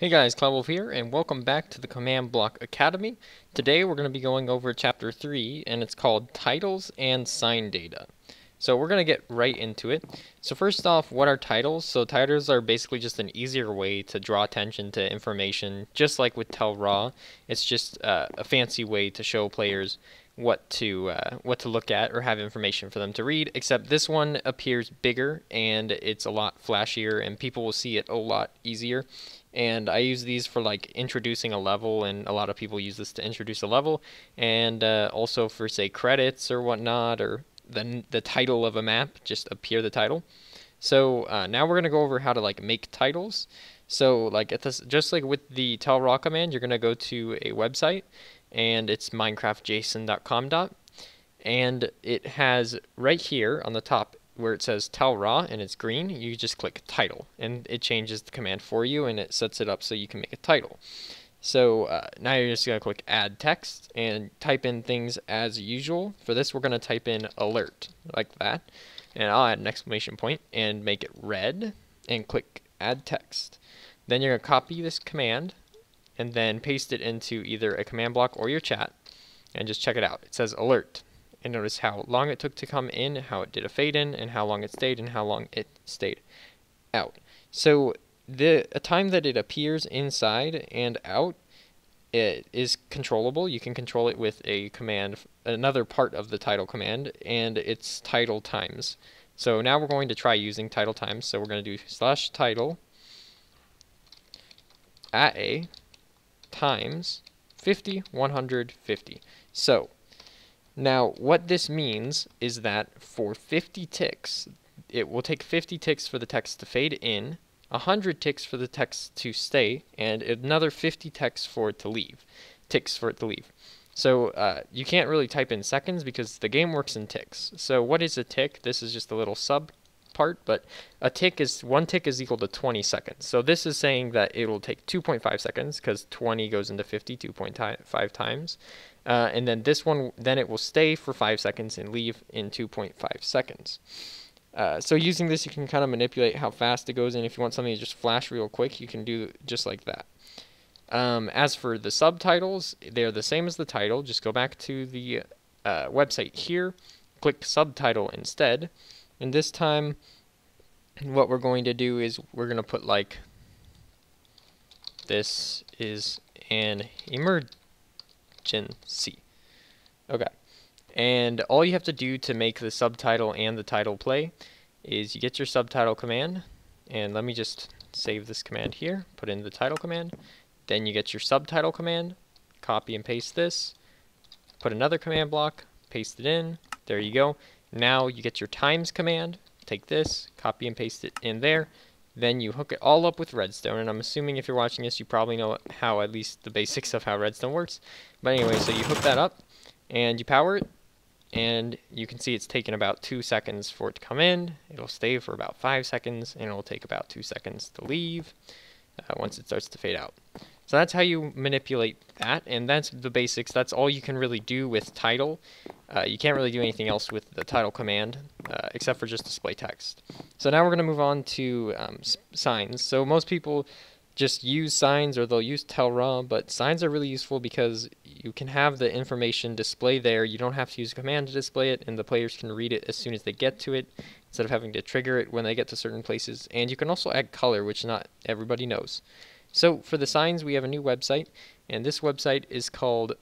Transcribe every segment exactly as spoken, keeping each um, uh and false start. Hey guys, CloudWolf here, and welcome back to the Command Block Academy. Today we're going to be going over Chapter three, and it's called Titles and Sign Data. So we're going to get right into it. So first off, what are titles? So titles are basically just an easier way to draw attention to information, just like with TellRaw. It's just uh, a fancy way to show players what to uh, what to look at or have information for them to read, except this one appears bigger, and it's a lot flashier, and people will see it a lot easier. And I use these for like introducing a level, and a lot of people use this to introduce a level, and uh, also for say credits or whatnot, or the, the title of a map, just appear the title. So uh, now we're going to go over how to like make titles. So like at this, just like with the TellRaw command, you're going to go to a website, and it's minecraft jason dot com. And it has right here on the top where it says TellRaw and it's green, you just click title, and it changes the command for you, and it sets it up so you can make a title. So uh, now you're just going to click add text and type in things as usual. For this, we're going to type in alert like that, and I'll add an exclamation point and make it red and click add text. Then you're going to copy this command and then paste it into either a command block or your chat, and just check it out. It says alert. And notice how long it took to come in, how it did a fade in, and how long it stayed, and how long it stayed out. So the a time that it appears inside and out, it is controllable. You can control it with a command, another part of the title command, and it's title times. So now we're going to try using title times. So we're going to do slash title at a times fifty, one hundred, fifty. So now, what this means is that for fifty ticks, it will take fifty ticks for the text to fade in, one hundred ticks for the text to stay, and another fifty ticks for it to leave. Ticks for it to leave. So uh, you can't really type in seconds because the game works in ticks. So what is a tick? This is just a little sub part, but a tick is, one tick is equal to twenty seconds. So this is saying that it will take two point five seconds because twenty goes into fifty two point five times. Uh, and then this one, then it will stay for five seconds and leave in two point five seconds. Uh, so using this, you can kind of manipulate how fast it goes in. If you want something to just flash real quick, you can do just like that. Um, as for the subtitles, they're the same as the title. Just go back to the uh, website here, click subtitle instead. And this time, what we're going to do is we're going to put like, this is an emergency. C. Okay, and all you have to do to make the subtitle and the title play is you get your subtitle command, and let me just save this command here, put in the title command, then you get your subtitle command, copy and paste this, put another command block, paste it in, there you go. Now you get your times command, take this, copy and paste it in there, then you hook it all up with redstone, and I'm assuming if you're watching this you probably know how, at least the basics of how redstone works. But anyway, so you hook that up and you power it, and you can see it's taken about two seconds for it to come in, it'll stay for about five seconds, and it'll take about two seconds to leave uh, once it starts to fade out. So that's how you manipulate that, and that's the basics. That's all you can really do with title. Uh, you can't really do anything else with the title command, uh, except for just display text. So now we're going to move on to um, signs. So most people just use signs, or they'll use TellRaw, but signs are really useful because you can have the information display there. You don't have to use a command to display it, and the players can read it as soon as they get to it, instead of having to trigger it when they get to certain places. And you can also add color, which not everybody knows. So for the signs, we have a new website, and this website is called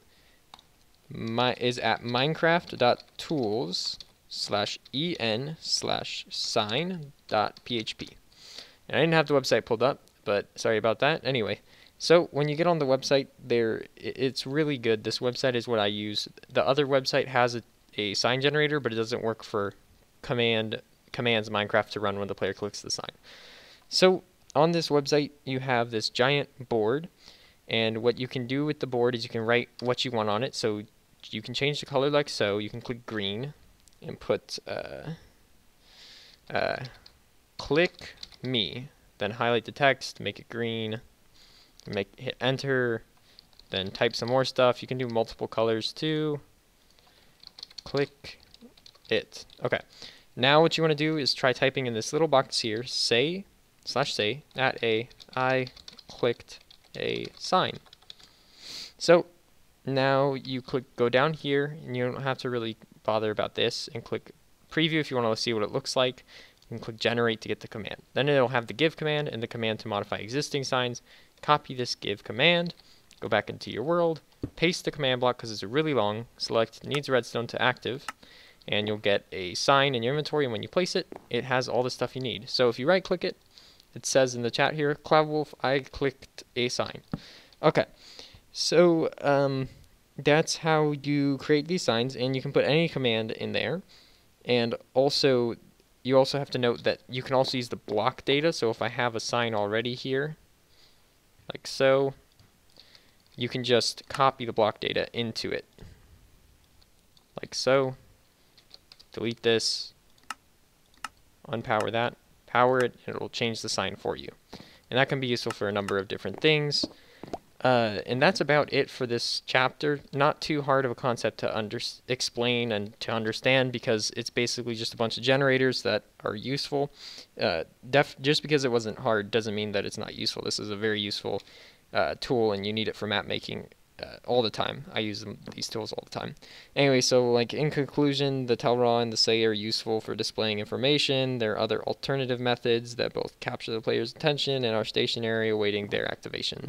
my is at minecraft dot tools slash en slash sign dot p h p. And I didn't have the website pulled up, but sorry about that. Anyway, so when you get on the website, there it's really good. This website is what I use. The other website has a, a sign generator, but it doesn't work for command commands Minecraft to run when the player clicks the sign. So on this website, you have this giant board, and what you can do with the board is you can write what you want on it. So you can change the color like so. You can click green and put uh, uh, click me, then highlight the text, make it green, make hit enter, then type some more stuff. You can do multiple colors too. Click it. Okay. Now what you want to do is try typing in this little box here, say slash say at a I clicked a sign. So now you click go down here, and you don't have to really bother about this, and click preview if you want to see what it looks like. You can click generate to get the command. Then it'll have the give command and the command to modify existing signs. Copy this give command, go back into your world, paste the command block because it's really long, select needs redstone to active, and you'll get a sign in your inventory, and when you place it, it has all the stuff you need. So if you right click it, it says in the chat here, CloudWolf, I clicked a sign. Okay, so um, that's how you create these signs, and you can put any command in there. And also, you also have to note that you can also use the block data. So if I have a sign already here, like so, you can just copy the block data into it, like so. Delete this, unpower that, power it, and it'll change the sign for you. And that can be useful for a number of different things. Uh, and that's about it for this chapter. Not too hard of a concept to under explain and to understand, because it's basically just a bunch of generators that are useful. Uh, def just because it wasn't hard doesn't mean that it's not useful. This is a very useful uh, tool, and you need it for map making Uh, all the time. I use them, these tools all the time. Anyway, so like in conclusion, the TellRaw and the Say are useful for displaying information. There are other alternative methods that both capture the player's attention and are stationary, awaiting their activation.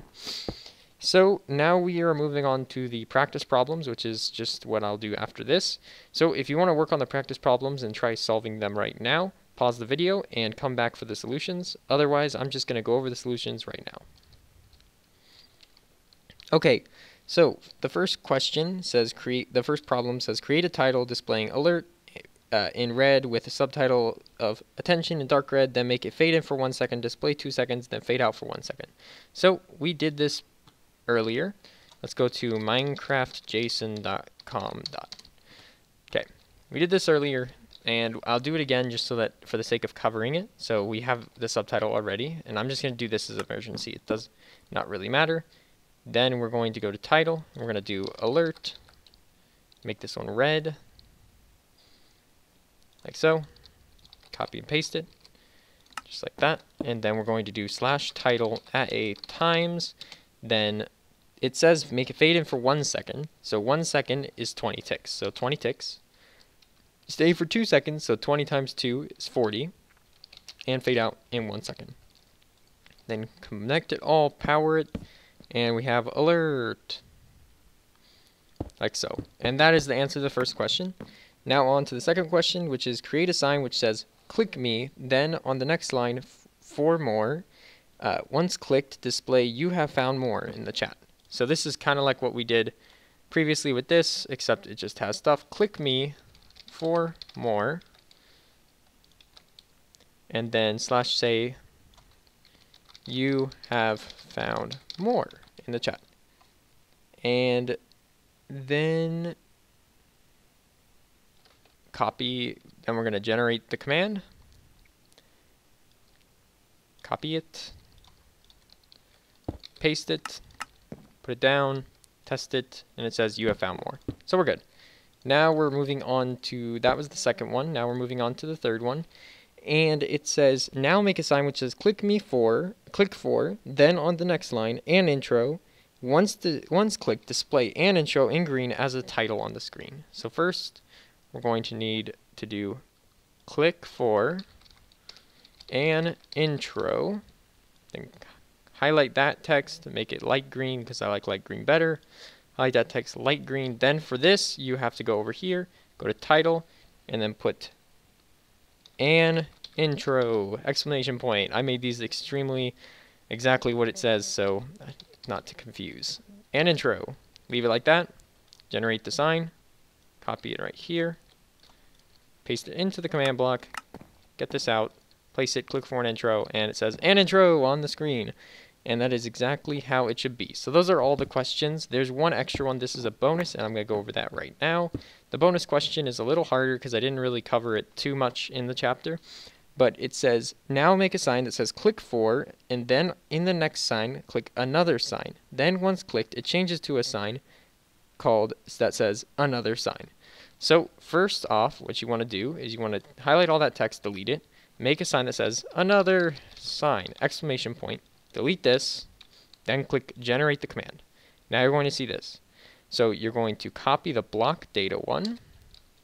So now we are moving on to the practice problems, which is just what I'll do after this. So if you want to work on the practice problems and try solving them right now, pause the video and come back for the solutions. Otherwise, I'm just going to go over the solutions right now. Okay. So the first question says create, the first problem says create a title displaying alert uh, in red with a subtitle of attention in dark red, then make it fade in for one second, display two seconds, then fade out for one second. So we did this earlier. Let's go to minecraft jason dot com. Okay, we did this earlier, and I'll do it again just so that for the sake of covering it. So we have the subtitle already, and I'm just going to do this as an emergency. It does not really matter. Then we're going to go to title, we're going to do alert, make this one red, like so, copy and paste it, just like that, and then we're going to do slash title at a times, then it says make it fade in for one second, so one second is twenty ticks, so twenty ticks, stay for two seconds, so twenty times two is forty, and fade out in one second. Then connect it all, power it, and we have alert, like so. And that is the answer to the first question. Now on to the second question, which is create a sign which says click me, then on the next line for more, uh, once clicked, display you have found more in the chat. So this is kind of like what we did previously with this, except it just has stuff. Click me for more, and then slash say you have found more in the chat. And then copy, then we're going to generate the command, copy it, paste it, put it down, test it, and it says you have found more. So we're good. Now we're moving on to, that was the second one, now we're moving on to the third one. And it says, now make a sign which says click me for, click for, then on the next line, an intro. Once the once click, display an intro in green as a title on the screen. So first, we're going to need to do click for an intro. Then highlight that text to make it light green, because I like light green better. Highlight that text light green. Then for this, you have to go over here, go to title, and then put an intro exclamation point. I made these extremely exactly what it says, so not to confuse. An intro, leave it like that, generate the sign, copy it right here, paste it into the command block, get this out, place it, click for an intro, and it says an intro on the screen. And that is exactly how it should be. So those are all the questions. There's one extra one. This is a bonus, and I'm going to go over that right now. The bonus question is a little harder because I didn't really cover it too much in the chapter. But it says, now make a sign that says click for, and then in the next sign, click another sign. Then once clicked, it changes to a sign called that says another sign. So first off, what you want to do is you want to highlight all that text, delete it, make a sign that says another sign, exclamation point. Delete this, Then click generate the command. Now you're going to see this. So you're going to copy the block data one,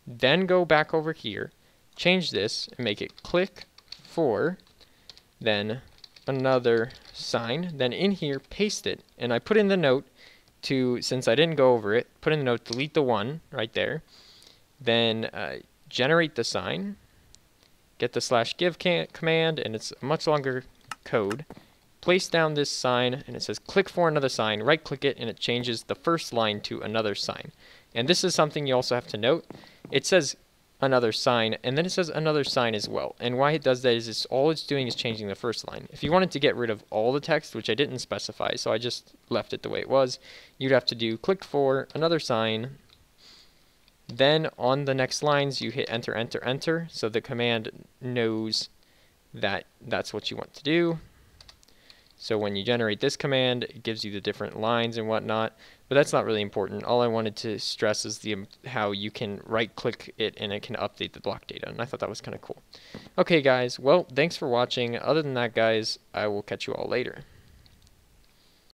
then go back over here, change this and make it click for, then another sign, then in here paste it. And I put in the note to, since I didn't go over it, put in the note delete the one right there, then uh, generate the sign, get the slash give can command, and it's a much longer code. Place down this sign and it says click for another sign, right click it, and it changes the first line to another sign. And this is something you also have to note. It says another sign and then it says another sign as well. And why it does that is it's all it's doing is changing the first line. If you wanted to get rid of all the text, which I didn't specify, so I just left it the way it was, you'd have to do click for another sign. Then on the next lines you hit enter, enter, enter, so the command knows that that's what you want to do. So when you generate this command, it gives you the different lines and whatnot, but that's not really important. All I wanted to stress is the how you can right-click it and it can update the block data, and I thought that was kind of cool. Okay, guys, well, thanks for watching. Other than that, guys, I will catch you all later.